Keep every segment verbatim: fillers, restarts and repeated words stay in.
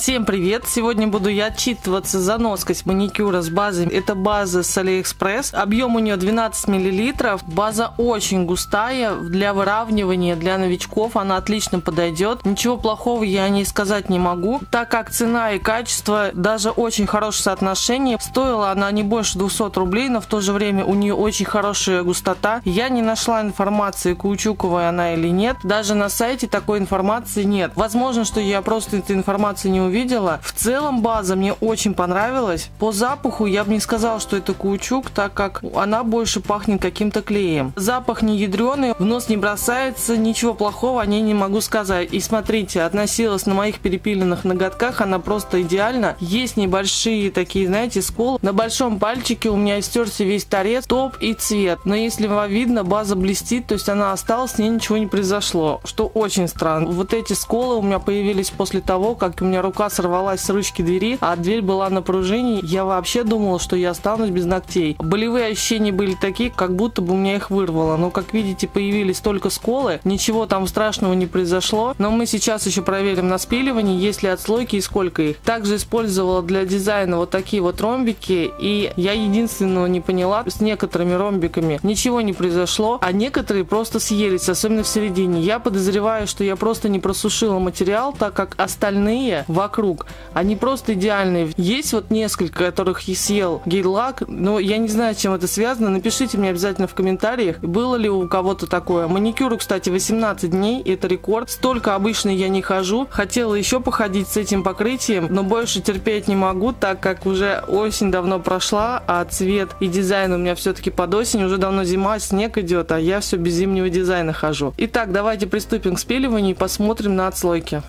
Всем привет! Сегодня буду я отчитываться за носкость маникюра с базой. Это база с AliExpress. Объем у нее двенадцать миллилитров. База очень густая. Для выравнивания, для новичков она отлично подойдет. Ничего плохого я о ней сказать не могу, так как цена и качество даже очень хорошее соотношение. Стоила она не больше двухсот рублей, но в то же время у нее очень хорошая густота. Я не нашла информации, каучуковая она или нет. Даже на сайте такой информации нет. Возможно, что я просто эту информацию не увидела. В целом база мне очень понравилась. По запаху я бы не сказала, что это каучук, так как она больше пахнет каким-то клеем. Запах не ядреный, в нос не бросается, ничего плохого о ней не могу сказать. И смотрите, относилась на моих перепиленных ноготках, она просто идеально. Есть небольшие такие, знаете, сколы. На большом пальчике у меня истерся весь торец, топ и цвет. Но если вам видно, база блестит, то есть она осталась, с ней ничего не произошло, что очень странно. Вот эти сколы у меня появились после того, как у меня рука сорвалась с ручки двери, а дверь была на пружине. Я вообще думала, что я останусь без ногтей. Болевые ощущения были такие, как будто бы у меня их вырвало. Но, как видите, появились только сколы. Ничего там страшного не произошло. Но мы сейчас еще проверим на спиливании, есть ли отслойки и сколько их. Также использовала для дизайна вот такие вот ромбики. И я единственного не поняла. С некоторыми ромбиками ничего не произошло, а некоторые просто съелись, особенно в середине. Я подозреваю, что я просто не просушила материал, так как остальные вокруг Вокруг. Они просто идеальные. Есть вот несколько, которых я съел гель-лак, но я не знаю, с чем это связано. Напишите мне обязательно в комментариях, было ли у кого-то такое. Маникюру, кстати, восемнадцать дней, это рекорд. Столько обычно я не хожу. Хотела еще походить с этим покрытием, но больше терпеть не могу, так как уже осень давно прошла, а цвет и дизайн у меня все-таки под осень. Уже давно зима, снег идет, а я все без зимнего дизайна хожу. Итак, давайте приступим к спиливанию и посмотрим на отслойки.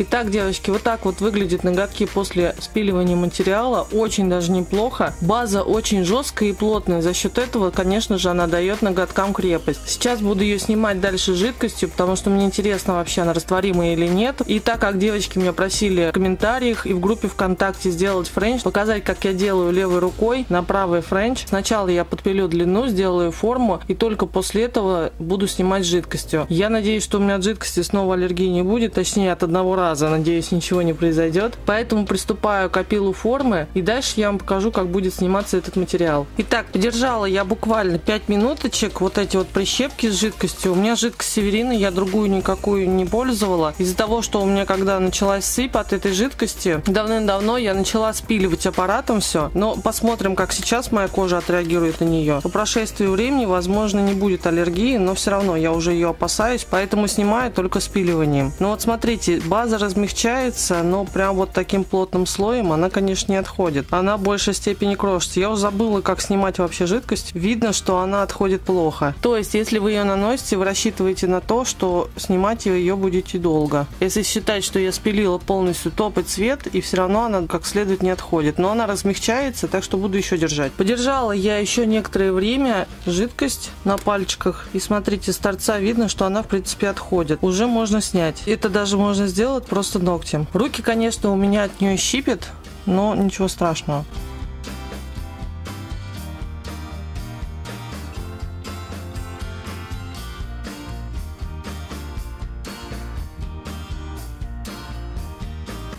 Итак, девочки, вот так вот выглядят ноготки после спиливания материала. Очень даже неплохо. База очень жесткая и плотная. За счет этого, конечно же, она дает ноготкам крепость. Сейчас буду ее снимать дальше жидкостью, потому что мне интересно, вообще она растворимая или нет. И так как девочки меня просили в комментариях и в группе ВКонтакте сделать френч, показать, как я делаю левой рукой на правый френч. Сначала я подпилю длину, сделаю форму и только после этого буду снимать жидкостью. Я надеюсь, что у меня от жидкости снова аллергии не будет, точнее от одного раза. Надеюсь, ничего не произойдет. Поэтому приступаю к опилу формы и дальше я вам покажу, как будет сниматься этот материал. Итак, подержала я буквально пять минуточек вот эти вот прищепки с жидкостью. У меня жидкость северина, я другую никакую не пользовала. Из-за того, что у меня когда началась сыпь от этой жидкости, давным-давно я начала спиливать аппаратом все. Но посмотрим, как сейчас моя кожа отреагирует на нее. По прошествии времени, возможно, не будет аллергии, но все равно я уже ее опасаюсь, поэтому снимаю только спиливанием. Ну вот смотрите, база Она размягчается, но прям вот таким плотным слоем она, конечно, не отходит. Она в большей степени крошится. Я уже забыла, как снимать вообще жидкость. Видно, что она отходит плохо. То есть, если вы ее наносите, вы рассчитываете на то, что снимать ее будете долго. Если считать, что я спилила полностью топ и цвет, и все равно она как следует не отходит. Но она размягчается, так что буду еще держать. Подержала я еще некоторое время жидкость на пальчиках. И смотрите, с торца видно, что она в принципе отходит. Уже можно снять. Это даже можно сделать просто ногтем. Руки, конечно, у меня от нее щипят, но ничего страшного.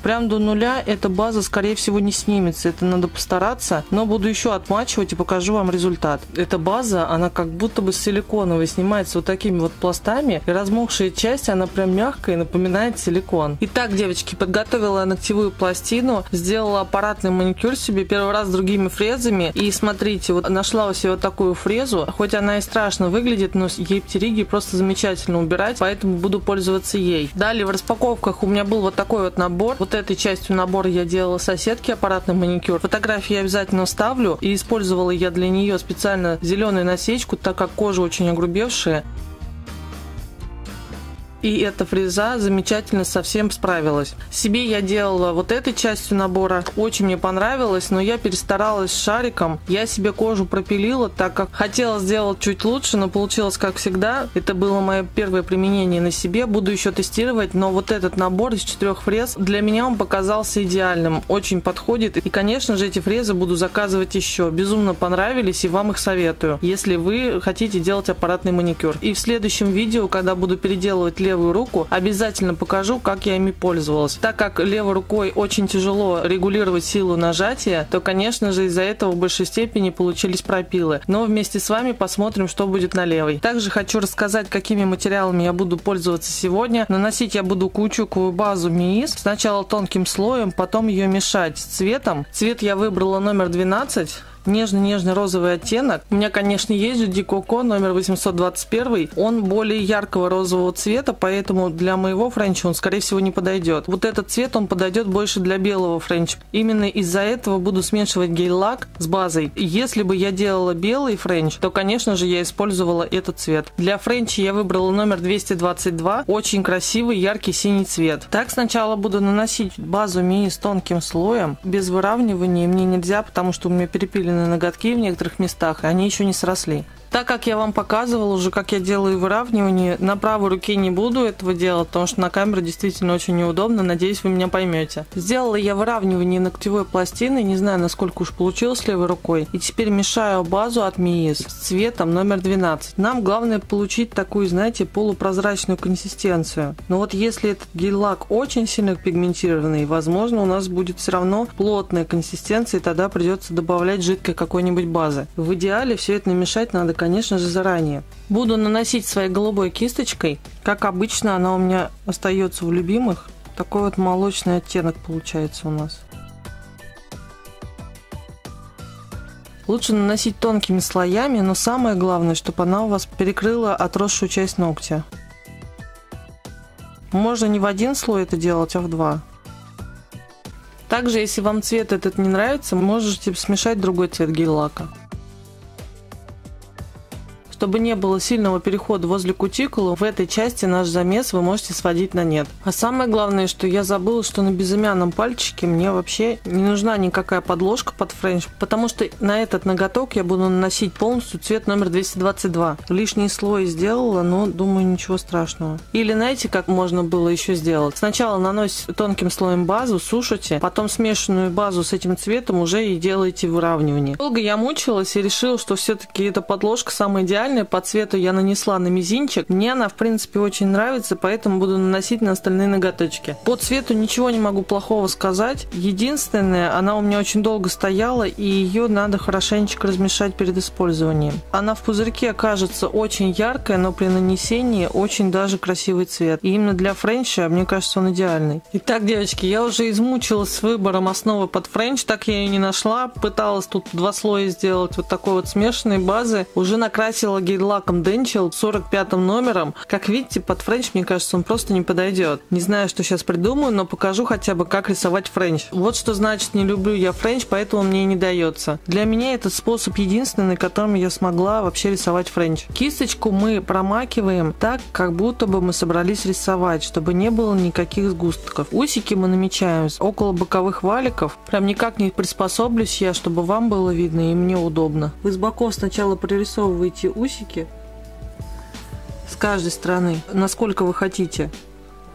Прям до нуля эта база, скорее всего, не снимется. Это надо постараться. Но буду еще отмачивать и покажу вам результат. Эта база, она как будто бы силиконовая, снимается вот такими вот пластами. И размокшая часть, она прям мягкая, напоминает силикон. Итак, девочки, подготовила ногтевую пластину. Сделала аппаратный маникюр себе. Первый раз с другими фрезами. И смотрите, вот нашла у себя вот такую фрезу. Хоть она и страшно выглядит, но ей птериги просто замечательно убирать. Поэтому буду пользоваться ей. Далее в распаковках у меня был вот такой вот набор. Вот этой частью набора я делала соседки, аппаратный маникюр. Фотографии я обязательно вставлю. И использовала я для нее специально зеленую насечку, так как кожа очень огрубевшая. И эта фреза замечательно совсем справилась. Себе я делала вот этой частью набора. Очень мне понравилось, но я перестаралась с шариком. Я себе кожу пропилила, так как хотела сделать чуть лучше, но получилось как всегда. Это было мое первое применение на себе. Буду еще тестировать, но вот этот набор из четырех фрез, для меня он показался идеальным. Очень подходит. И, конечно же, эти фрезы буду заказывать еще. Безумно понравились и вам их советую, если вы хотите делать аппаратный маникюр. И в следующем видео, когда буду переделывать ленту, левую руку, обязательно покажу, как я ими пользовалась. Так как левой рукой очень тяжело регулировать силу нажатия, то, конечно же, из-за этого в большей степени получились пропилы. Но вместе с вами посмотрим, что будет на левой. Также хочу рассказать, какими материалами я буду пользоваться сегодня. Наносить я буду каучуковую базу Miis. Сначала тонким слоем, потом ее мешать с цветом. Цвет я выбрала номер двенадцать. Нежный-нежный розовый оттенок. У меня, конечно, есть Judy Coco номер восемьсот двадцать один. Он более яркого розового цвета, поэтому для моего френча он, скорее всего, не подойдет. Вот этот цвет, он подойдет больше для белого френча. Именно из-за этого буду смешивать гель-лак с базой. Если бы я делала белый френч, то, конечно же, я использовала этот цвет. Для френча я выбрала номер двести двадцать два. Очень красивый, яркий синий цвет. Так, сначала буду наносить базу Miis тонким слоем. Без выравнивания мне нельзя, потому что у меня перепили ноготки в некоторых местах, и они еще не сросли. Так как я вам показывала уже, как я делаю выравнивание, на правой руке не буду этого делать, потому что на камеру действительно очень неудобно. Надеюсь, вы меня поймете. Сделала я выравнивание ногтевой пластины, не знаю, насколько уж получилось левой рукой. И теперь мешаю базу от Miis с цветом номер двенадцать. Нам главное получить такую, знаете, полупрозрачную консистенцию. Но вот если этот гель-лак очень сильно пигментированный, возможно, у нас будет все равно плотная консистенция, и тогда придется добавлять жидкой какой-нибудь базы. В идеале все это намешать надо, конечно же, заранее. Буду наносить своей голубой кисточкой. Как обычно, она у меня остается в любимых. Такой вот молочный оттенок получается у нас. Лучше наносить тонкими слоями, но самое главное, чтобы она у вас перекрыла отросшую часть ногтя. Можно не в один слой это делать, а в два. Также, если вам цвет этот не нравится, можете смешать другой цвет гель-лака. Чтобы не было сильного перехода возле кутикулы, в этой части наш замес вы можете сводить на нет. А самое главное, что я забыла, что на безымянном пальчике мне вообще не нужна никакая подложка под френч, потому что на этот ноготок я буду наносить полностью цвет номер двести двадцать два. Лишний слой сделала, но думаю, ничего страшного. Или знаете, как можно было еще сделать? Сначала наносите тонким слоем базу, сушите, потом смешанную базу с этим цветом уже и делаете выравнивание. Долго я мучилась и решила, что все-таки эта подложка самая идеальная. По цвету я нанесла на мизинчик. Мне она, в принципе, очень нравится, поэтому буду наносить на остальные ноготочки. По цвету ничего не могу плохого сказать. Единственное, она у меня очень долго стояла, и ее надо хорошенечко размешать перед использованием. Она в пузырьке кажется очень яркая, но при нанесении очень даже красивый цвет. И именно для френча, мне кажется, он идеальный. Итак, девочки, я уже измучилась с выбором основы под френч, так я ее не нашла. Пыталась тут два слоя сделать вот такой вот смешанной базы. Уже накрасила заказала гель-лаком Dental сорок пятым номером. Как видите, под френч, мне кажется, он просто не подойдет. Не знаю, что сейчас придумаю, но покажу хотя бы, как рисовать френч. Вот что значит не люблю я френч, поэтому мне и не дается. Для меня этот способ единственный, которым я смогла вообще рисовать френч. Кисточку мы промакиваем так, как будто бы мы собрались рисовать, чтобы не было никаких сгустков. Усики мы намечаем около боковых валиков. Прям никак не приспособлюсь я, чтобы вам было видно и мне удобно. Вы с боков сначала прорисовываете усики с каждой стороны, насколько вы хотите.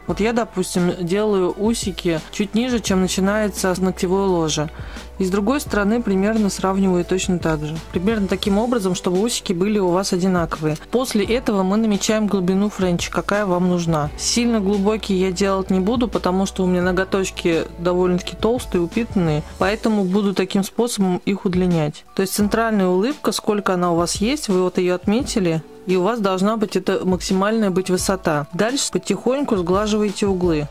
Вот я, допустим, делаю усики чуть ниже, чем начинается с ногтевой ложи. И с другой стороны примерно сравниваю точно так же. Примерно таким образом, чтобы усики были у вас одинаковые. После этого мы намечаем глубину френча, какая вам нужна. Сильно глубокие я делать не буду, потому что у меня ноготочки довольно-таки толстые, упитанные. Поэтому буду таким способом их удлинять. То есть центральная улыбка, сколько она у вас есть, вы вот ее отметили. И у вас должна быть это максимальная быть высота. Дальше потихоньку сглаживаете углы.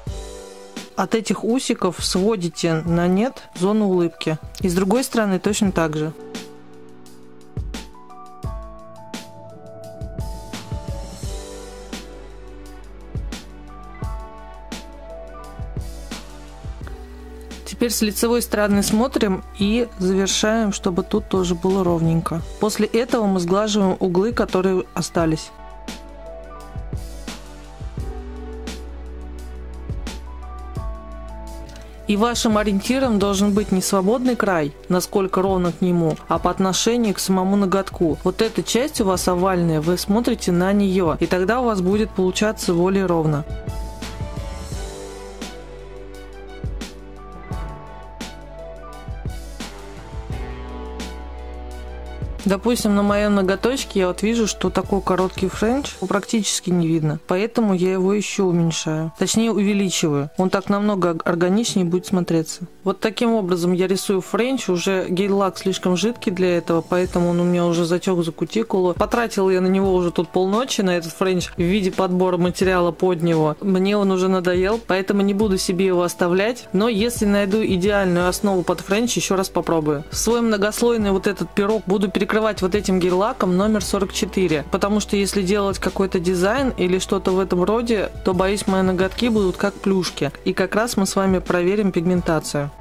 От этих усиков сводите на нет зону улыбки. И с другой стороны точно так же. Теперь с лицевой стороны смотрим и завершаем, чтобы тут тоже было ровненько. После этого мы сглаживаем углы, которые остались. И вашим ориентиром должен быть не свободный край, насколько ровно к нему, а по отношению к самому ноготку. Вот эта часть у вас овальная, вы смотрите на нее, и тогда у вас будет получаться более ровно. Допустим, на моем ноготочке я вот вижу, что такой короткий френч практически не видно, поэтому я его еще уменьшаю, точнее увеличиваю. Он так намного органичнее будет смотреться. Вот таким образом я рисую френч. Уже гель-лак слишком жидкий для этого, поэтому он у меня уже затек за кутикулу. Потратила я на него уже тут полночи, на этот френч, в виде подбора материала под него. Мне он уже надоел, поэтому не буду себе его оставлять. Но если найду идеальную основу под френч, еще раз попробую. Свой многослойный вот этот пирог буду перекрывать вот этим гель-лаком номер сорок четыре, потому что если делать какой-то дизайн или что-то в этом роде, то, боюсь, мои ноготки будут как плюшки. И как раз мы с вами проверим пигментацию.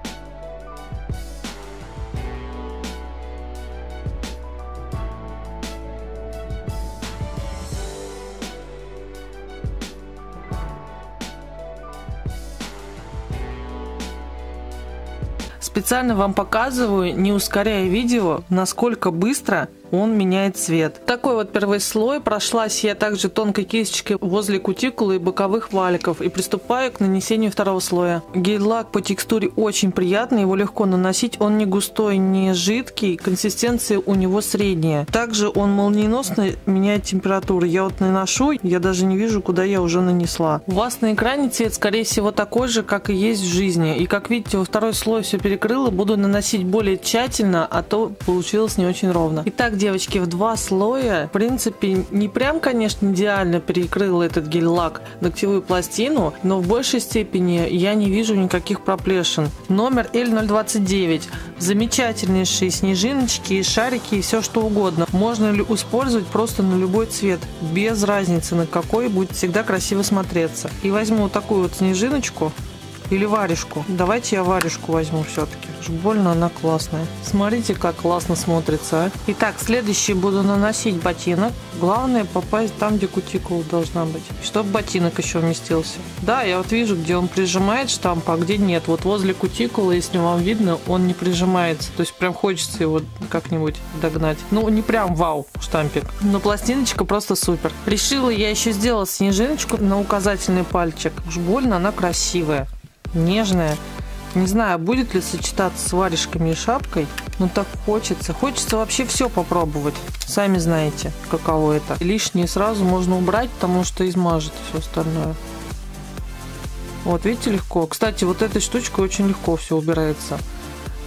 Специально вам показываю, не ускоряя видео, насколько быстро он меняет цвет. Такой вот первый слой. Прошлась я также тонкой кисточкой возле кутикулы и боковых валиков. И приступаю к нанесению второго слоя. Гель-лак по текстуре очень приятный, его легко наносить. Он не густой, не жидкий, консистенция у него средняя. Также он молниеносно меняет температуру. Я вот наношу, я даже не вижу, куда я уже нанесла. У вас на экране цвет, скорее всего, такой же, как и есть в жизни. И как видите, во второй слой все перекрыло. Буду наносить более тщательно, а то получилось не очень ровно. Итак, девочки, в два слоя, в принципе, не прям, конечно, идеально перекрыл этот гель-лак ногтевую пластину, но в большей степени я не вижу никаких проплешин. Номер Л ноль двадцать девять. Замечательнейшие снежиночки, шарики и все что угодно. Можно ли использовать просто на любой цвет, без разницы на какой, будет всегда красиво смотреться. И возьму вот такую вот снежиночку. Или варежку. Давайте я варежку возьму все-таки. Больно она классная. Смотрите, как классно смотрится. А? Итак, следующий буду наносить ботинок. Главное попасть там, где кутикула должна быть. Чтобы ботинок еще вместился. Да, я вот вижу, где он прижимает штамп, а где нет. Вот возле кутикулы, если вам видно, он не прижимается. То есть прям хочется его как-нибудь догнать. Ну, не прям вау штампик. Но пластиночка просто супер. Решила я еще сделать снежиночку на указательный пальчик. Уж больно она красивая. Нежная. Не знаю, будет ли сочетаться с варежками и шапкой, но так хочется. Хочется вообще все попробовать. Сами знаете, каково это. Лишнее сразу можно убрать, потому что измажет все остальное. Вот, видите, легко. Кстати, вот этой штучкой очень легко все убирается.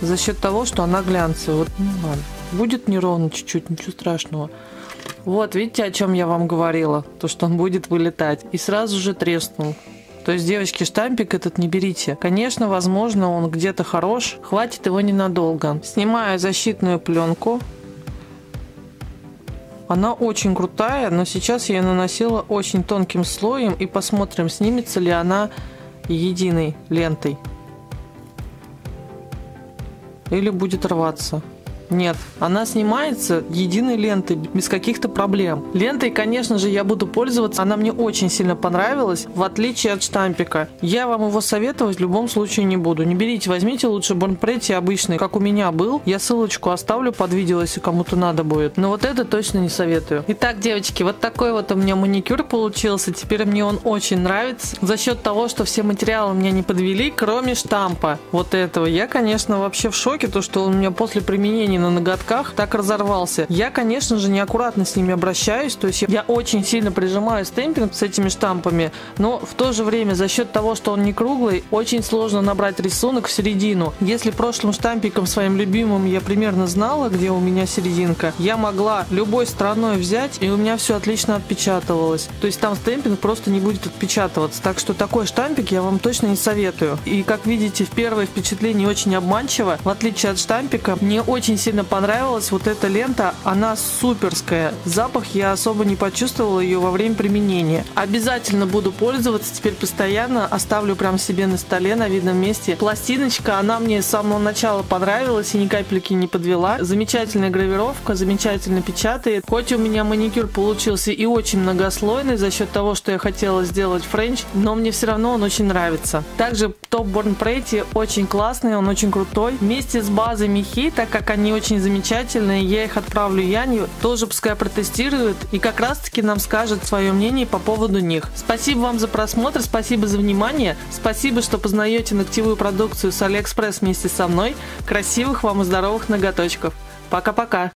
За счет того, что она глянцевая. Вот, ну, ладно. Будет неровно чуть-чуть, ничего страшного. Вот, видите, о чем я вам говорила? То, что он будет вылетать. И сразу же треснул. То есть, девочки, штампик этот не берите. Конечно, возможно, он где-то хорош. Хватит его ненадолго. Снимаю защитную пленку. Она очень крутая, но сейчас я ее наносила очень тонким слоем, и посмотрим, снимется ли она единой лентой или будет рваться. Нет, она снимается единой лентой, без каких-то проблем. Лентой, конечно же, я буду пользоваться. Она мне очень сильно понравилась, в отличие от штампика. Я вам его советовать в любом случае не буду. Не берите, возьмите лучше Born Pretty обычный, как у меня был. Я ссылочку оставлю под видео, если кому-то надо будет. Но вот это точно не советую. Итак, девочки, вот такой вот у меня маникюр получился. Теперь мне он очень нравится. За счет того, что все материалы меня не подвели, кроме штампа вот этого. Я, конечно, вообще в шоке, то, что он у меня после применения на ноготках так разорвался. Я, конечно же, неаккуратно с ними обращаюсь, то есть я очень сильно прижимаю стемпинг с этими штампами, но в то же время за счет того, что он не круглый, очень сложно набрать рисунок в середину. Если прошлым штампиком своим любимым я примерно знала, где у меня серединка, я могла любой стороной взять, и у меня все отлично отпечатывалось. То есть там стемпинг просто не будет отпечатываться. Так что такой штампик я вам точно не советую. И как видите, в первое впечатление очень обманчиво. В отличие от штампика, мне очень сильно сильно понравилась вот эта лента, она суперская. Запах я особо не почувствовала ее во время применения. Обязательно буду пользоваться теперь постоянно, оставлю прям себе на столе на видном месте. Пластиночка, она мне с самого начала понравилась и ни капельки не подвела. Замечательная гравировка, замечательно печатает. Хоть у меня маникюр получился и очень многослойный за счет того, что я хотела сделать френч, но мне все равно он очень нравится. Также топ Born Pretty очень классный, он очень крутой. Вместе с базой мехи, так как они очень замечательные, я их отправлю Яне, тоже пускай протестирует и как раз таки нам скажет свое мнение по поводу них. Спасибо вам за просмотр, спасибо за внимание, спасибо, что познаете ногтевую продукцию с AliExpress вместе со мной. Красивых вам и здоровых ноготочков. Пока-пока!